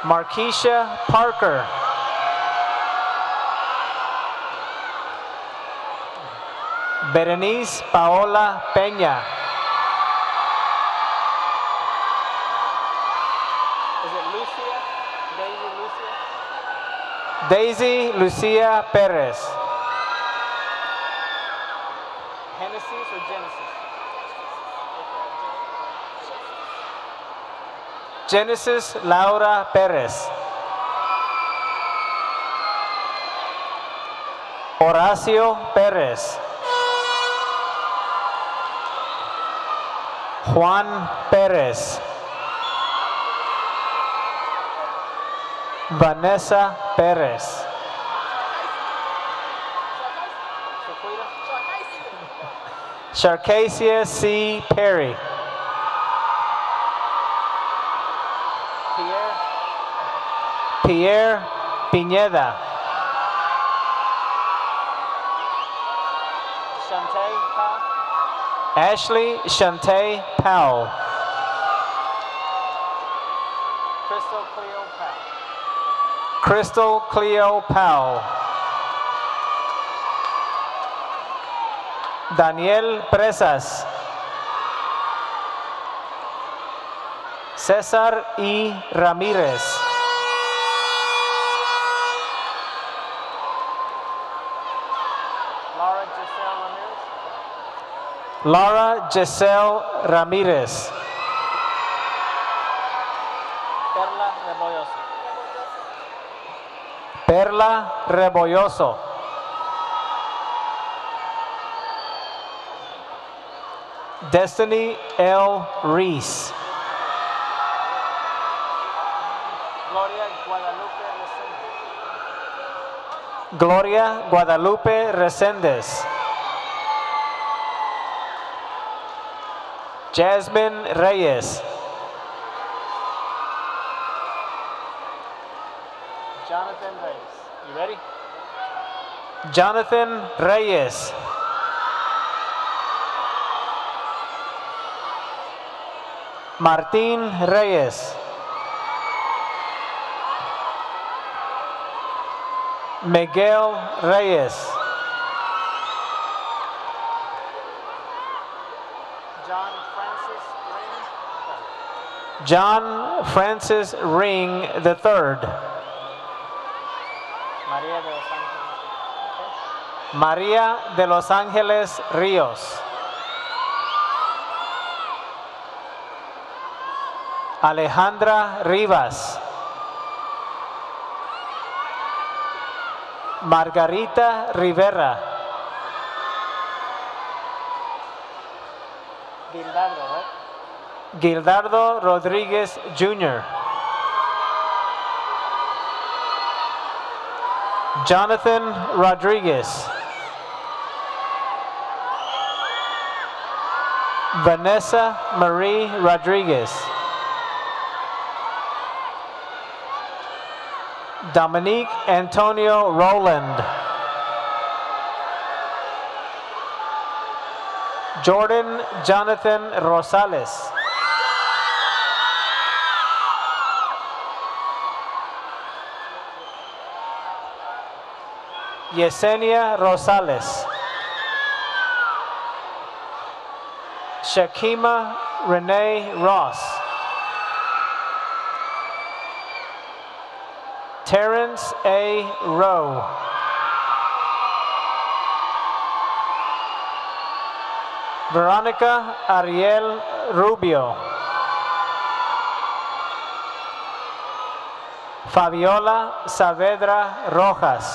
Markeisha Parker. Berenice Paola Peña. Is it Lucia? Daisy Lucia? Daisy Lucia Perez. Genesis or Genesis? Genesis Laura Perez. Horacio Perez. Juan Perez. Vanessa Perez. Sharkasia C. Perry. Pierre Pineda. Ashley Shantae Powell. Crystal Cleo Powell. Crystal Cleo Powell. Daniel Presas. Cesar E. Ramirez. Laura Giselle Ramirez. Perla Rebolloso. Perla Rebolloso. Destiny L. Reese. Gloria Guadalupe Reséndez. Gloria Guadalupe Reséndez. Jasmine Reyes. Jonathan Reyes. You ready? Jonathan Reyes. Martin Reyes. Miguel Reyes. John Francis Ring. John Francis Ring III. Maria de Los Angeles. Maria de Los Angeles Ríos. Alejandra Rivas. Margarita Rivera. Gildardo, right? Gildardo Rodriguez Jr. Jonathan Rodriguez. Vanessa Marie Rodriguez. Dominique Antonio Rowland. Jordan Jonathan Rosales. Yesenia Rosales. Shakima Renee Ross. Terrence A. Rowe. Veronica Ariel Rubio. Fabiola Saavedra Rojas.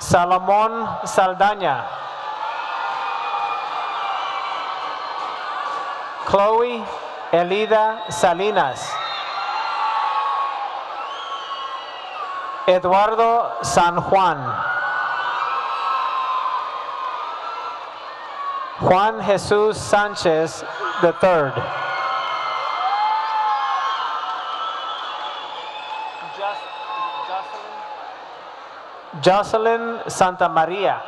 Salomón Saldaña. Chloe Elida Salinas. Eduardo San Juan. Juan Jesus Sanchez III. Jocelyn Santamaria.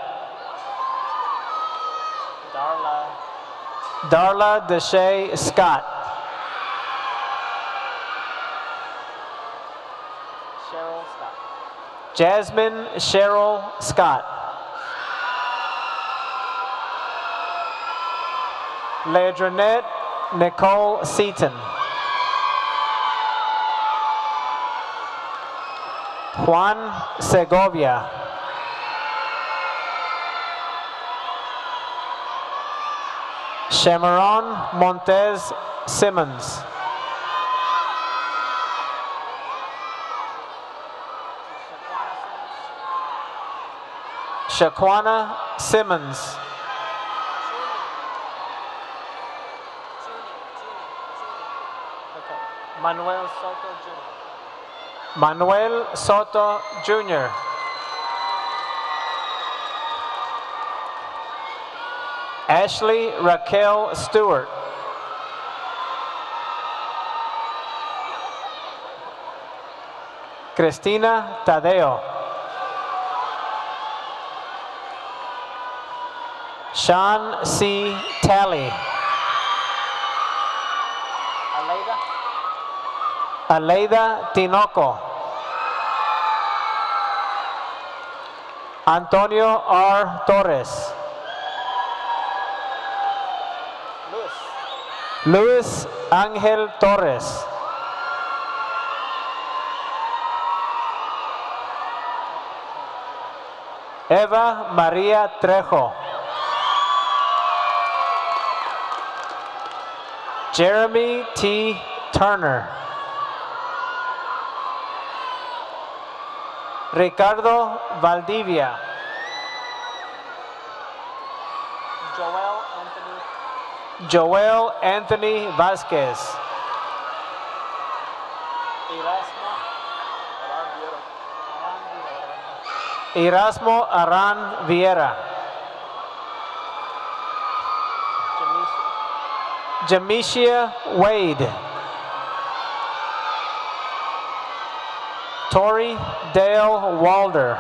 Darla Deshay Scott. Jasmine Cheryl Scott. Ledronette Nicole Seaton. Juan Segovia. Shamaron Montez Simmons. Shaquana Simmons. Okay. Manuel Soto Jr. Manuel Soto Jr. Ashley Raquel Stewart. Cristina Tadeo. Sean C. Talley. Aleida Tinoco. Antonio R. Torres. Luis Ángel Torres. Eva María Trejo. Jeremy T. Turner. Ricardo Valdivia. Joel Anthony Vasquez. Erasmo Aran Viera. Jamisha Wade. Tori Dale Walder.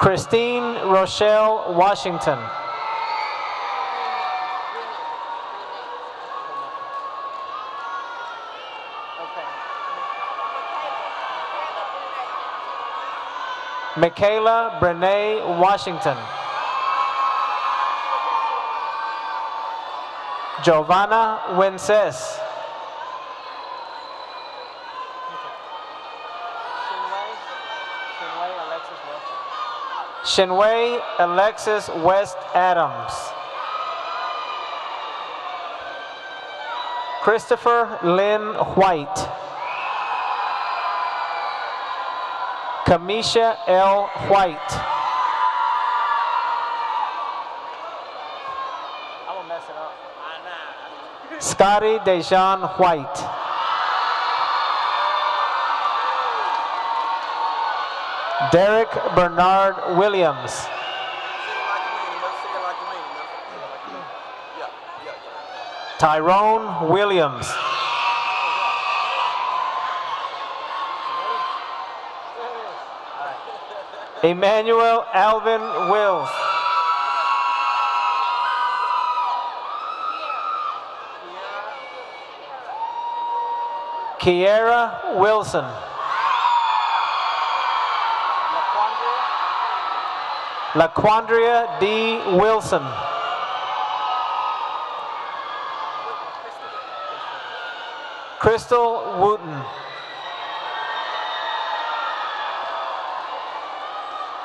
Christine Rochelle Washington. Michaela Brene Washington. Giovanna Wences. Shinway Alexis West Adams. Christopher Lynn White. Kamisha L. White. I'm gonna mess it up. Scotty Dejan White. Derek Bernard Williams. Tyrone Williams. Emmanuel Alvin Wills. Kiera Wilson. LaQuandria D. Wilson. Crystal Wooten.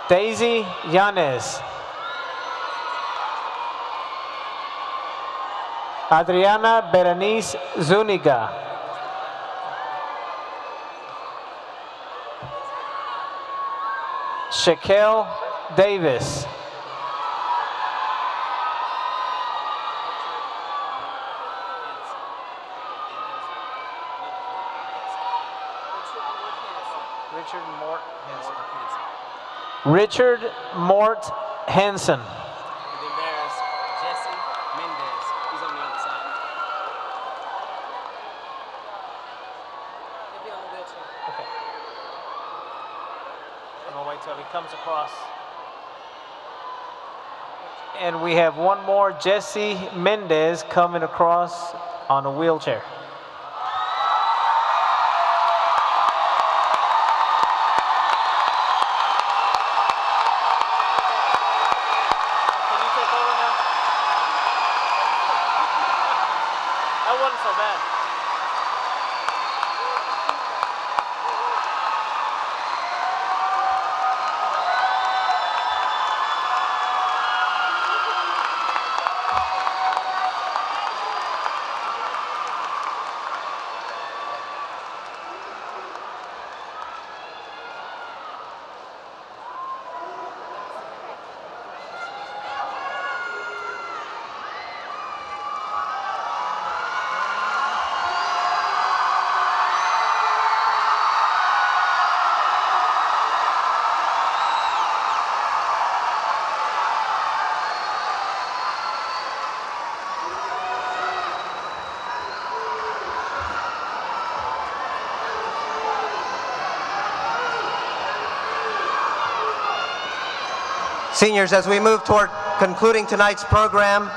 Daisy Yanez. Adriana Berenice Zuniga. Shaquille Davis. Richard Mort Hansen. There's Jesse Mendez. He's on the other side. He'll be on the wheelchair. Okay. I'm gonna wait till he comes across. And we have one more, Jesse Mendez, coming across on a wheelchair. Seniors, as we move toward concluding tonight's program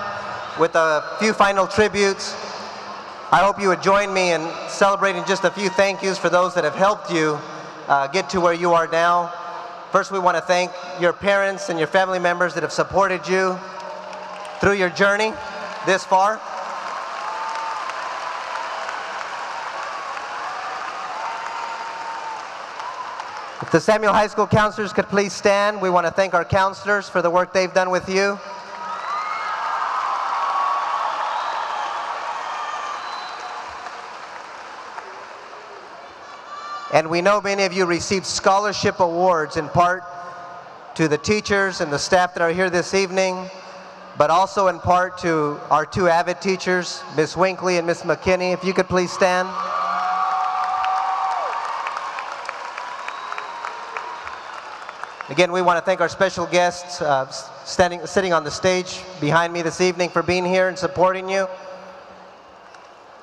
with a few final tributes, I hope you would join me in celebrating just a few thank yous for those that have helped you get to where you are now. First, we want to thank your parents and your family members that have supported you through your journey this far. If the Samuel High School counselors could please stand, we want to thank our counselors for the work they've done with you. And we know many of you received scholarship awards in part to the teachers and the staff that are here this evening, but also in part to our two AVID teachers, Ms. Winkley and Ms. McKinney. If you could please stand. Again, we want to thank our special guests sitting on the stage behind me this evening for being here and supporting you.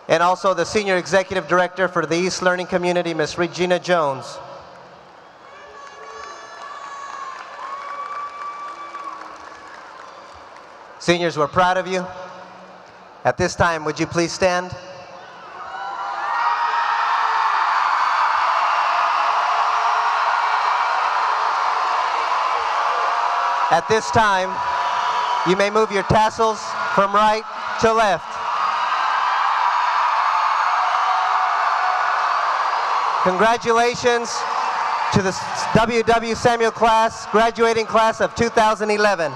And also the Senior Executive Director for the East Learning Community, Ms. Regina Jones. Seniors, we're proud of you. At this time, would you please stand? At this time, you may move your tassels from right to left. Congratulations to the W. W. Samuell class, graduating class of 2011.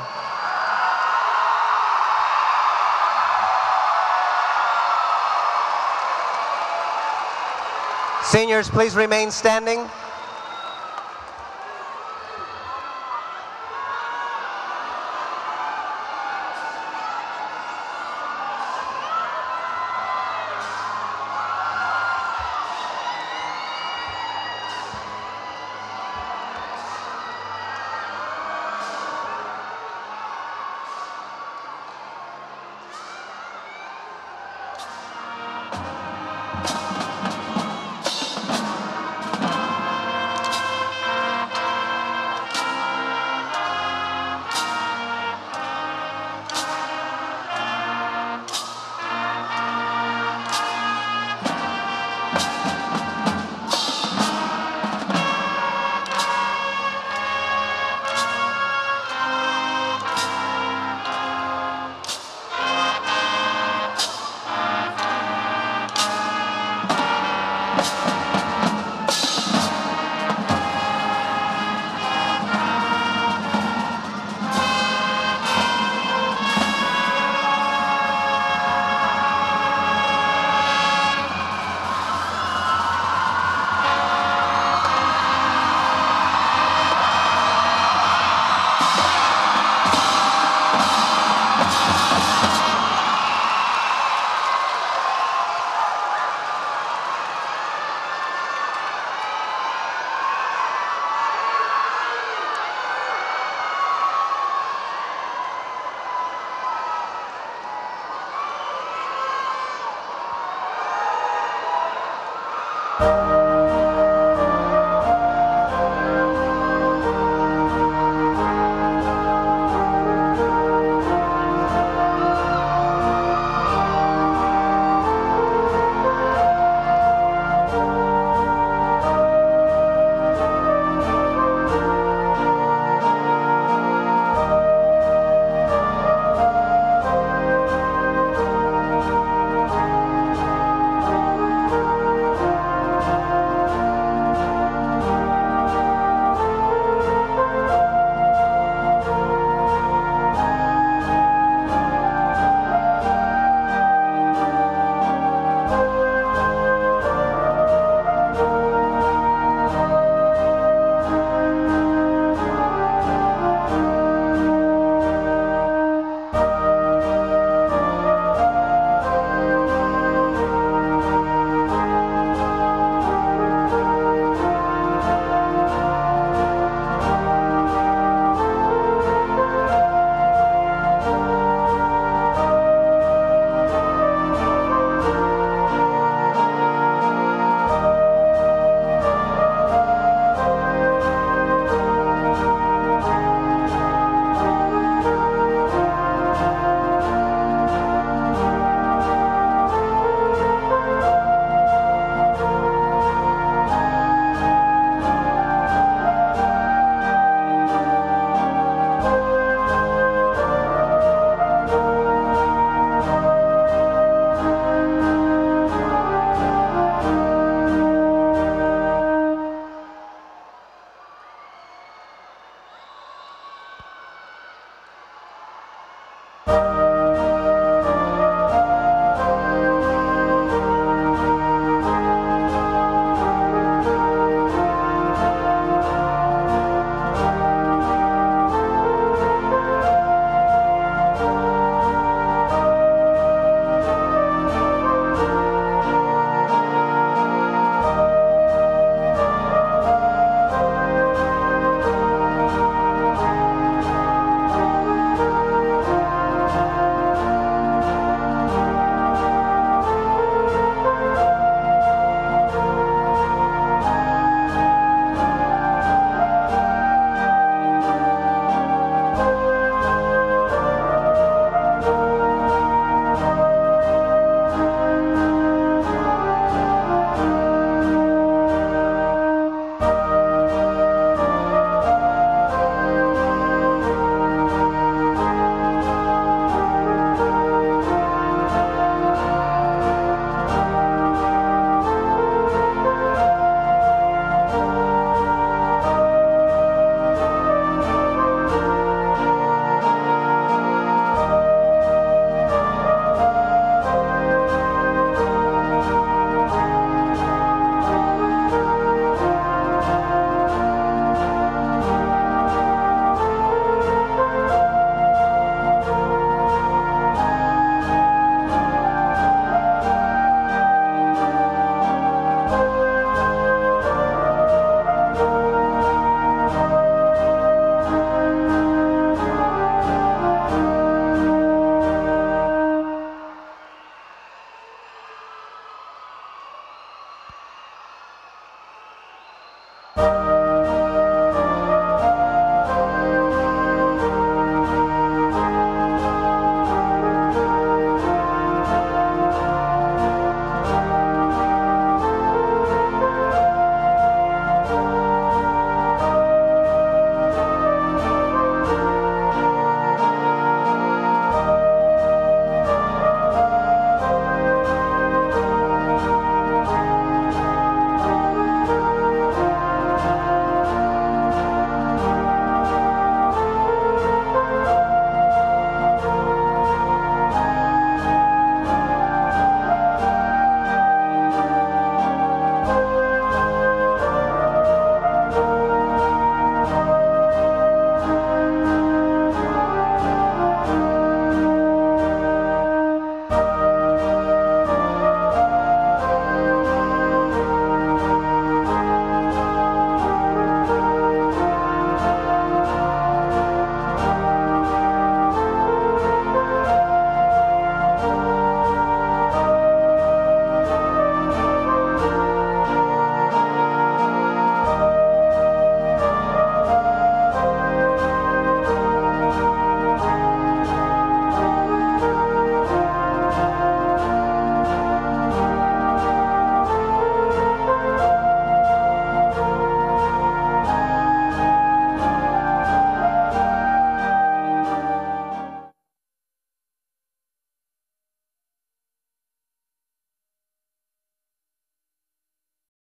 Seniors, please remain standing.